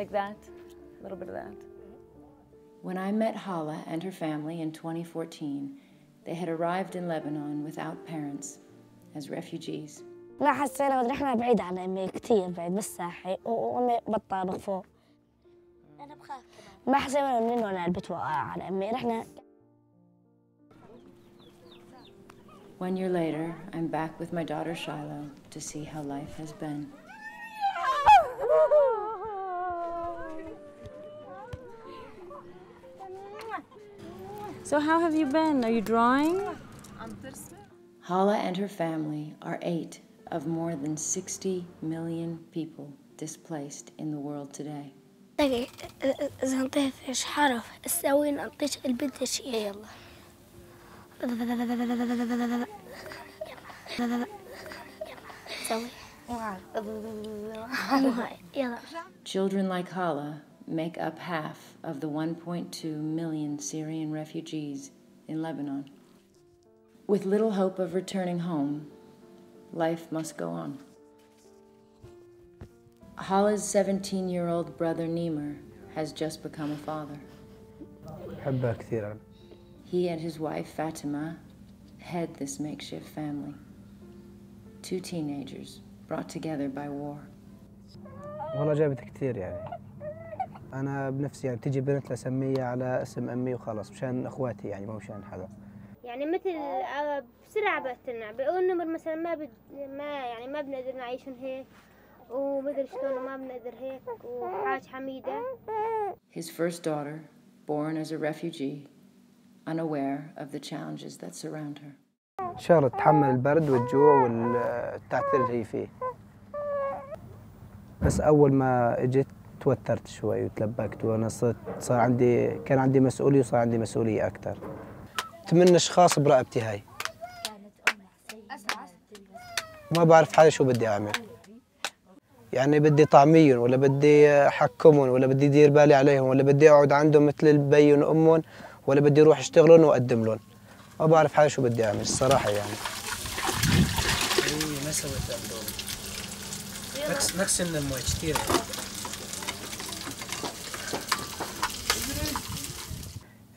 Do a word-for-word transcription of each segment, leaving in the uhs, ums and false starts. like that, a little bit of that. When I met Hala and her family in twenty fourteen, they had arrived in Lebanon without parents, as refugees. ما حسينا ونحنا بعيد عن أمي كتير بعيد بالساحي وأمي بالطابق فوق. أنا بخاف. ما حسينا منه أنا البيت وقع على أمي نحنا. One year later, I'm back with my daughter Shiloh to see how life has been. So how have you been? Are you drawing? Hala and her family are eight of more than sixty million people displaced in the world today. إذا نطيح في شحارة أسوي نطيش البنت شيء يلا. Children like Hala make up half of the one point two million Syrian refugees in Lebanon. With little hope of returning home, life must go on. Hala's seventeen-year-old brother Nimer has just become a father. He and his wife Fatima head this makeshift family. Two teenagers brought together by war. والله جابت كثير يعني. أنا بنفسي يعني تيجي بنت لأسميها على اسم أمي وخلاص مشان إخواتي يعني مو مشان حدا. يعني مثل بسرعة بقتلنا بأول نمر مثلا ما بد ما يعني ما بنقدر نعيشن هيك ومدري شلون وما بنقدر هيك وحاج حميدة. His first daughter, born as a refugee, unaware of the challenges that surround her. إن شاء الله تتحمل البرد والجوع والتعثير اللي هي فيه. بس أول ما إجت توترت شوي وتلبكت وأنا صرت صار عندي كان عندي مسؤولية وصار عندي مسؤولية أكثر. ثمان أشخاص برقبتي هاي. ما بعرف حالي شو بدي أعمل. يعني بدي طعميهم ولا بدي أحكمهم ولا بدي أدير بالي عليهم ولا بدي أقعد عندهم مثل البي وأمهم ولا بدي أروح أشتغلهم وأقدم لهم. ما بعرف حالي شو بدي أعمل الصراحة يعني. إيه ما سويت أبدون. نقص من المي كثير.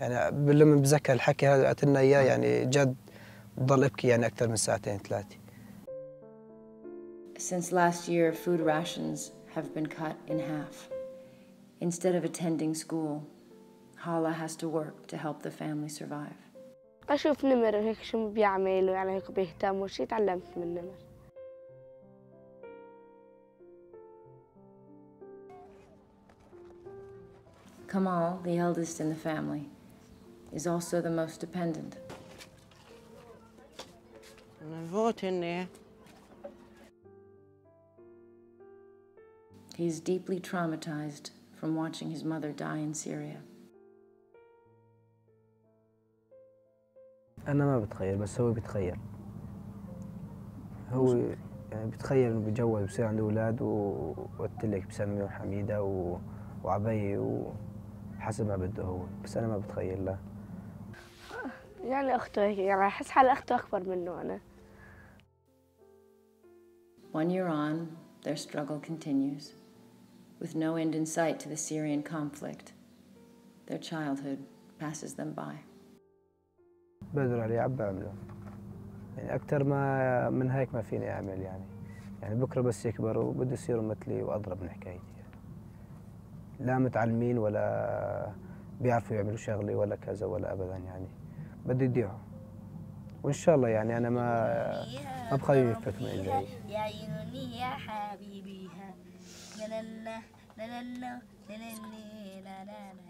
يعني لما بتذكر الحكي هذا اللي قالت لنا إياه يعني جد بضل أبكي يعني أكثر من ساعتين ثلاثة. Since last year, food rations have been cut in half. Instead of attending school, Hala has to work to help the family survive. أشوف نمر هيك شو بيعمل ويعني هيك بيهتم وشي تعلمت من نمر. Kamal, the eldest in the family, is also the most dependent. He is deeply traumatized from watching his mother die in Syria. أنا ما بتخيل بس هو بيتخيل. هو يعني بيتخيل إنه بيتجوز وبصير عنده أولاد وقلت لك بسميه حميدة وعبي وحسب ما بده هو بس أنا ما بتخيل لا. يعني أخته هيك يعني أحس حالي أخته أكبر منه أنا. One year on, their struggle continues, with no end in sight to the Syrian conflict. Their childhood passes them by. بقدر عليه عبى أعمله يعني أكثر ما من هيك ما فيني أعمل يعني يعني بكرة بس يكبروا بده يصيروا مثلي وأضرب من حكايتي يعني. لا متعلمين ولا بيعرفوا يعملوا شغلي ولا كذا ولا أبدا يعني بده يضيعوا وإن شاء الله يعني أنا ما ما بخليهم يفلتوا من إجري. يا عيوني يا حبيبي ها لا لا لا لا لا لا لا لا لا لا